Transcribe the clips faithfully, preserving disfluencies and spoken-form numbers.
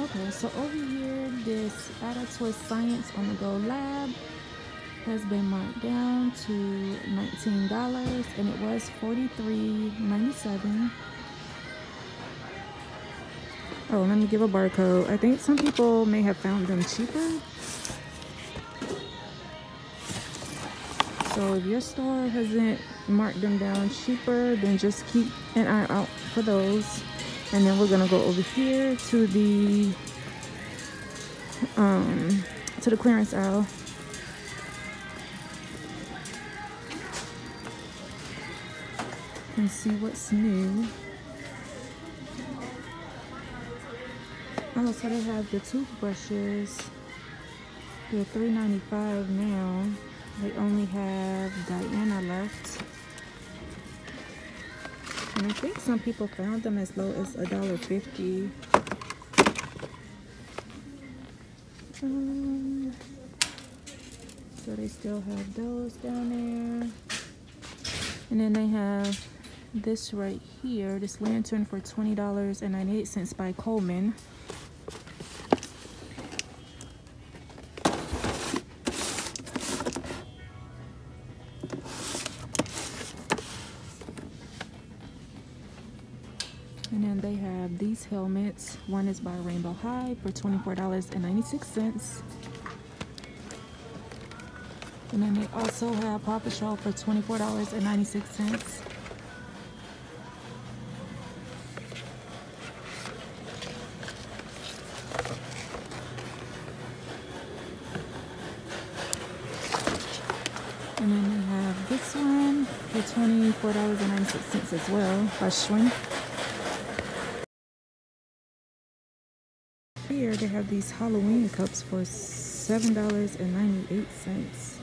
Okay, so over here, this Ada Toy Science on the Go Lab has been marked down to nineteen dollars, and it was forty-three ninety-seven. Oh, let me give a barcode. I think some people may have found them cheaper. So if your store hasn't marked them down cheaper, then just keep an eye out for those. And then we're gonna go over here to the um, to the clearance aisle. And see what's new. Oh, so they have the toothbrushes. They're three ninety-five now. They only have Diana left. And I think some people found them as low as a dollar fifty. Um, so they still have those down there. And then they have this right here, this lantern for twenty dollars and ninety-eight cents by Coleman. Helmets. One is by Rainbow High for twenty-four dollars and ninety-six cents. And then they also have Paw Patrol for twenty-four dollars and ninety-six cents. And then they have this one for twenty-four dollars and ninety-six cents as well by Schwinn. Here they have these Halloween cups for seven dollars and ninety-eight cents.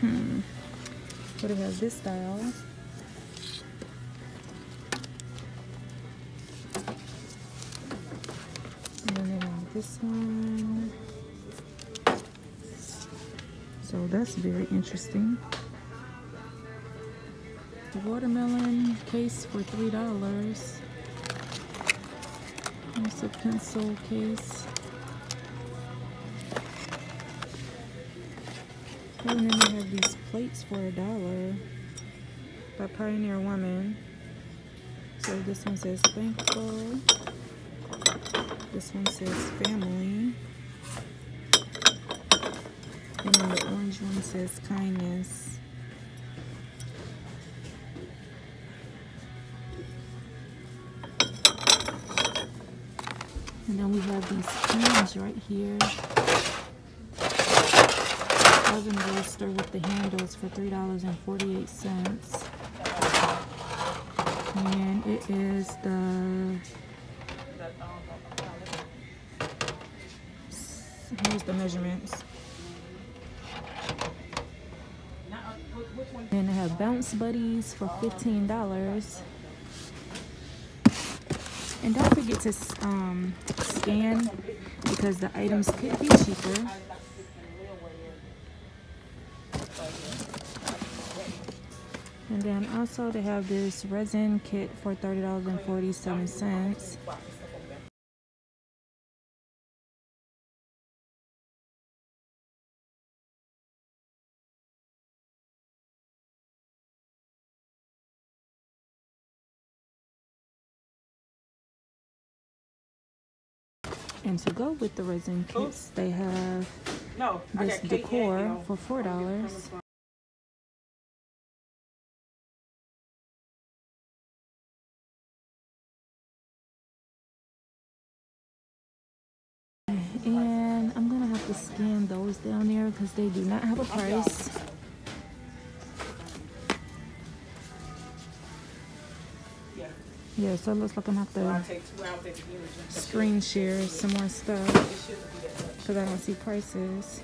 Hmm. So they have this style. And then they have this one. So that's very interesting. The watermelon case for three dollars. There's a pencil case. And then they have these plates for a dollar by Pioneer Woman. So this one says thankful. This one says family. And then the orange one says kindness. And then we have these cans right here. Oven roaster with the handles for three dollars and forty-eight cents. And it is the... Here's the measurements. And I have Bounce Buddies for fifteen dollars. And don't forget to um, scan because the items could be cheaper. And then also they have this resin kit for thirty dollars and forty-seven cents. And to go with the resin kits, they have no, this decor K A, you know, for four dollars. And I'm going to have to scan those down there because they do not have a price. Yeah, so it looks like I'm gonna have to screen share some more stuff because I don't see prices.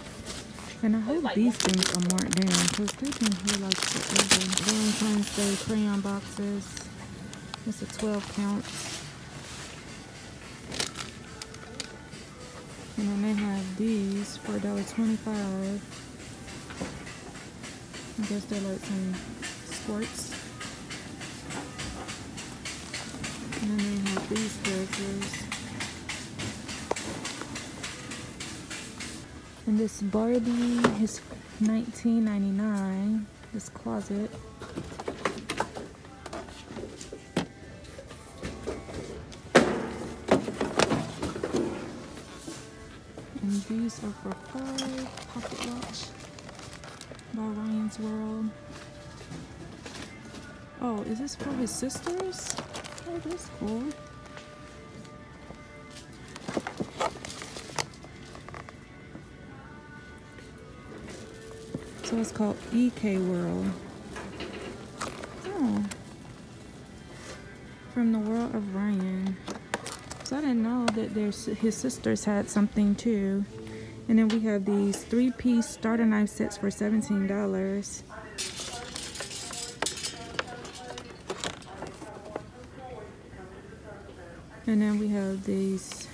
And I hope these things are marked down because they've been here like forever. Valentine's Day crayon boxes. It's a twelve count. And then they have these for a dollar twenty-five. I guess they're like some squirts. And then they have these characters. And this Barbie is nineteen ninety-nine. This closet. And these are for five. Pocket watch by Ryan's World. Oh, is this for his sisters? Oh, that's cool. So it's called E K World. Oh. From the world of Ryan. So I didn't know that there's, his sisters had something too. And then we have these three-piece starter knife sets for seventeen dollars. And then we have these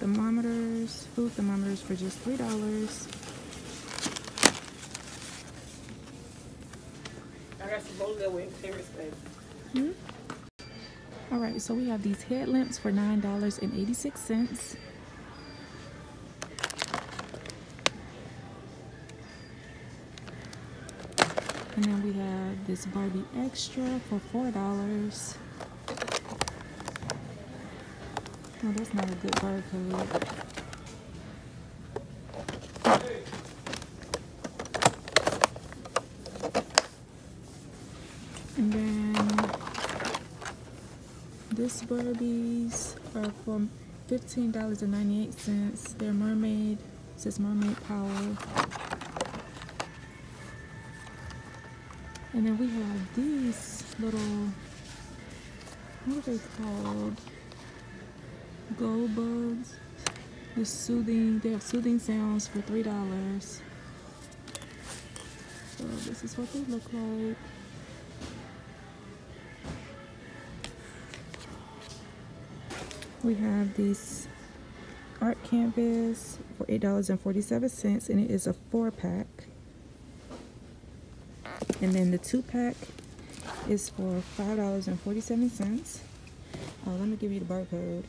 thermometers, food thermometers for just three dollars. I got some bone that way in clearance, babe. All right, so we have these headlamps for nine dollars and eighty-six cents. And then we have this Barbie Extra for four dollars. Oh, that's not a good barcode. And then this Barbies are for fifteen dollars and ninety-eight cents. They're mermaid. It says mermaid power. And then we have these little, what are they called? Gold bugs. The soothing, they have soothing sounds for three dollars. So this is what they look like. We have this art canvas for eight dollars and forty-seven cents, and it is a four-pack. And then the two-pack is for five dollars and forty-seven cents. Uh, let me give you the barcode.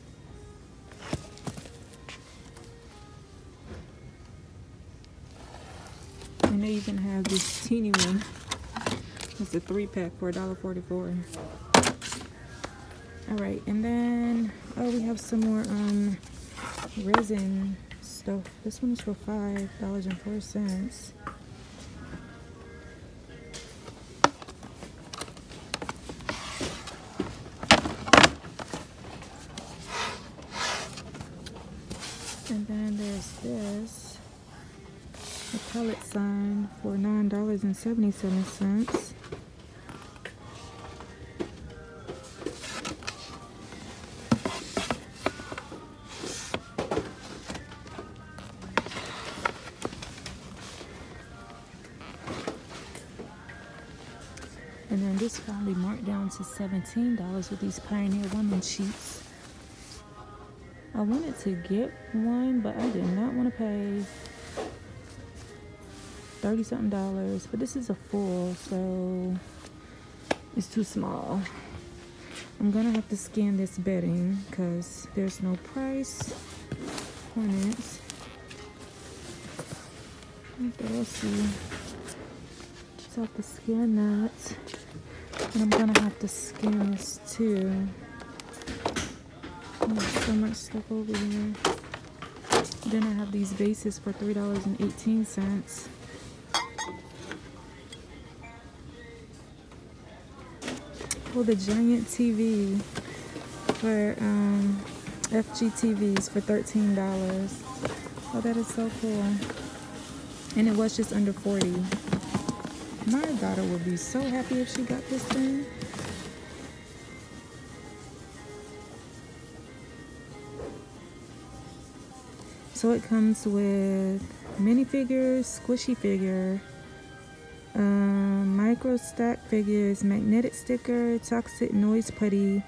And they even have this teeny one. It's a three pack for one forty-four. All right, and then, oh, we have some more um, resin stuff. This one is for five dollars and four cents. And then there's this. A pallet sign for nine dollars and seventy-seven cents. And then this finally marked down to seventeen dollars with these Pioneer Woman sheets. I wanted to get one, but I did not want to pay thirty something dollars, but this is a full, so it's too small. I'm gonna have to scan this bedding because there's no price on it. We'll see. Just have to scan that, and I'm gonna have to scan this too. There's so much stuff over here. Then I have these vases for three dollars and eighteen cents. Oh, the giant T V for um, F G T Vs for thirteen dollars. Oh, that is so cool. And it was just under forty dollars. My daughter would be so happy if she got this thing. So it comes with minifigures, squishy figure, um, micro stack figures, magnetic sticker, toxic noise putty,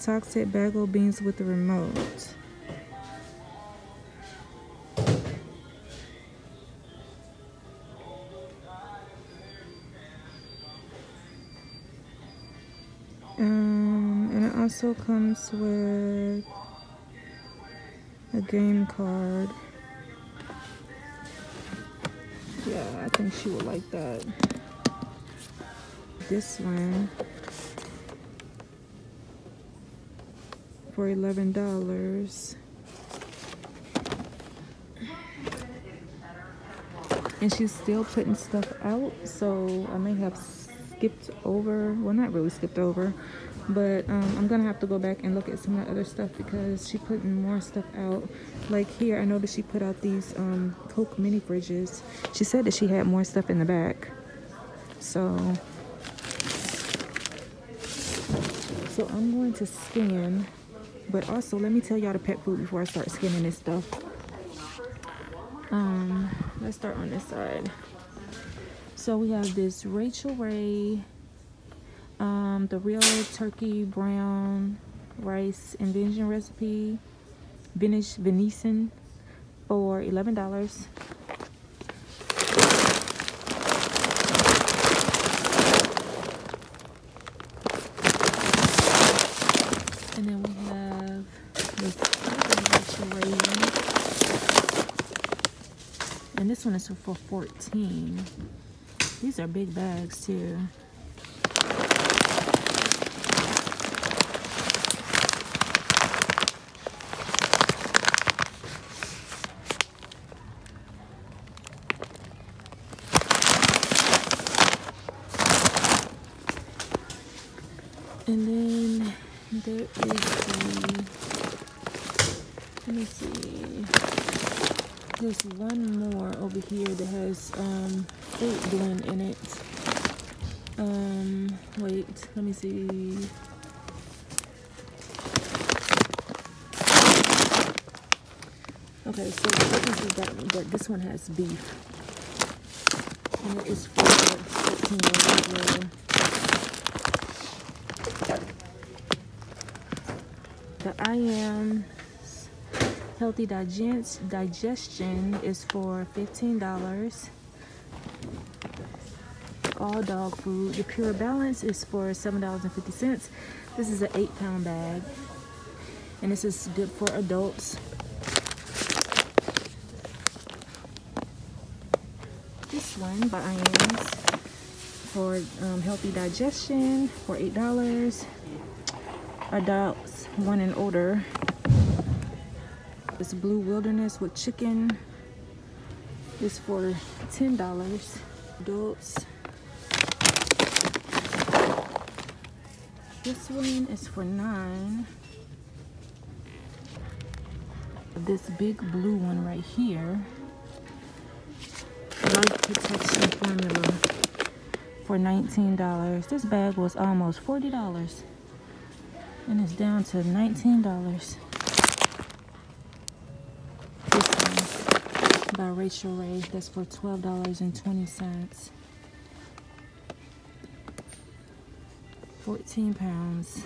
toxic bagel beans with the remote. Um, and it also comes with a game card. yeah, I think she would like that. This one for eleven dollars. And she's still putting stuff out, so I may have skipped over, well, not really skipped over, but um, I'm gonna have to go back and look at some of the other stuff because she putting more stuff out. Like here, I noticed she put out these um, Coke mini fridges. She said that she had more stuff in the back. So, so I'm going to scan, but also let me tell y'all the pet food before I start scanning this stuff. Um, let's start on this side. So we have this Rachel Ray, um, the real turkey brown rice and venison recipe, Venice venison for eleven dollars. And then we have this Rachel Ray. And this one is for fourteen. These are big bags too. And then there is the, let me see, there's one more over here that has um, fruit blend in it. Um, wait, let me see. Okay, so this is that one, but this one has beef. And it is for fifteen dollars. The I A M S Healthy Digest Digestion is for fifteen dollars. All dog food. The Pure Balance is for seven dollars and fifty cents. This is an eight pound bag. And this is good for adults. This one by I A M S for um, Healthy Digestion for eight dollars. Adults one and older. This Blue Wilderness with chicken is for ten dollars. Adults. This one is for nine. This big blue one right here, Life Protection Formula for nineteen dollars. This bag was almost forty dollars. And it's down to nineteen dollars. This one by Rachel Ray, that's for twelve dollars and twenty cents. fourteen pounds.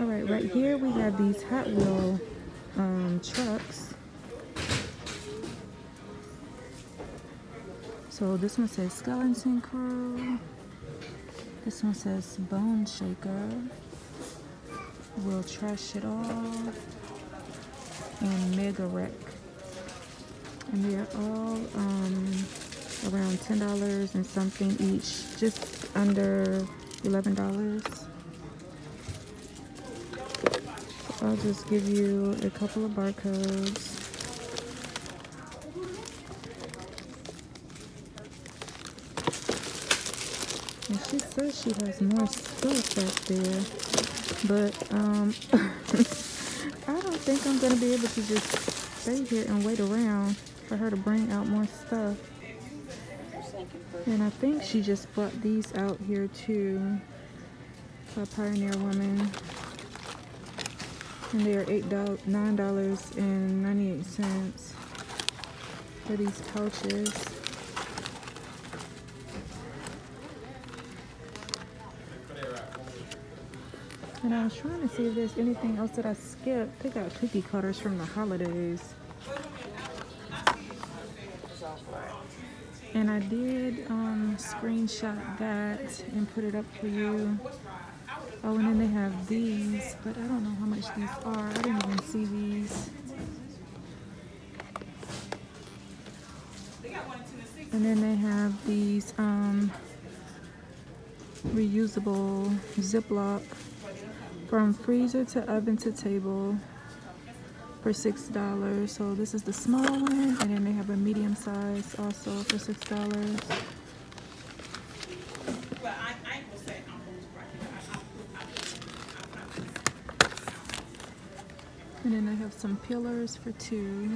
All right, right here we have these Hot Wheel um, trucks. So this one says Skeleton Crew. This one says Bone Shaker. We'll Trash It All. And Mega Wreck. And they are all um, around ten dollars and something each. Just under eleven dollars. I'll just give you a couple of barcodes. And she says she has more stuff back there, but um, I don't think I'm gonna be able to just stay here and wait around for her to bring out more stuff. And I think she just brought these out here too, by Pioneer Woman. And they are eight dollars, nine dollars and ninety-eight cents for these pouches. And I was trying to see if there's anything else that I skipped. They got cookie cutters from the holidays. And I did um, screenshot that and put it up for you. Oh, and then they have these, but I don't know how much these are. I didn't even see these. And then they have these um, reusable Ziploc from freezer to oven to table for six dollars. So this is the small one, and then they have a medium size also for six dollars. And then they have some pillars for two.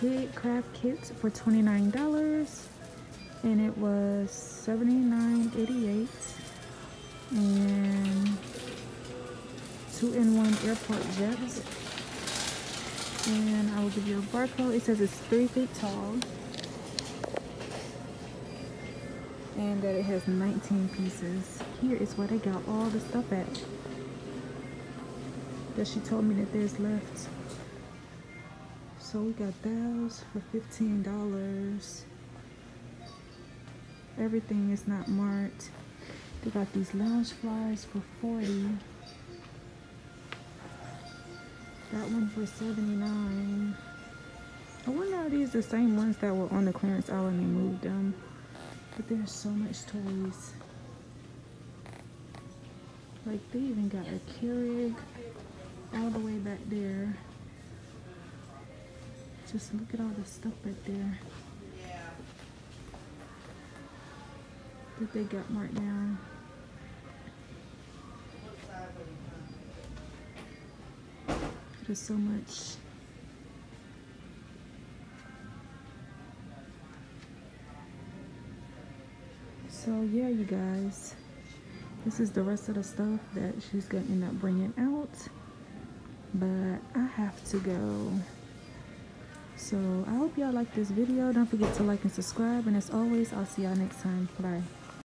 Kid Craft kits for twenty-nine dollars, and it was seventy-nine eighty-eight, and two in one airport jets. And I will give you a barcode. It says it's three feet tall, and that it has nineteen pieces. Here is where they got all the stuff at that she told me that there's left. So we got those for fifteen dollars. Everything is not marked. They got these Loungeflies for forty dollars. That one for seventy-nine dollars. I wonder are these the same ones that were on the clearance aisle and they moved them. But there's so much toys. Like they even got a Keurig all the way back there. Just look at all the stuff right there that they got marked down. There's so much. So yeah, you guys, this is the rest of the stuff that she's gonna end up bringing out, but I have to go. So I hope y'all like this video. Don't forget to like and subscribe, and as always, I'll see y'all next time. Bye.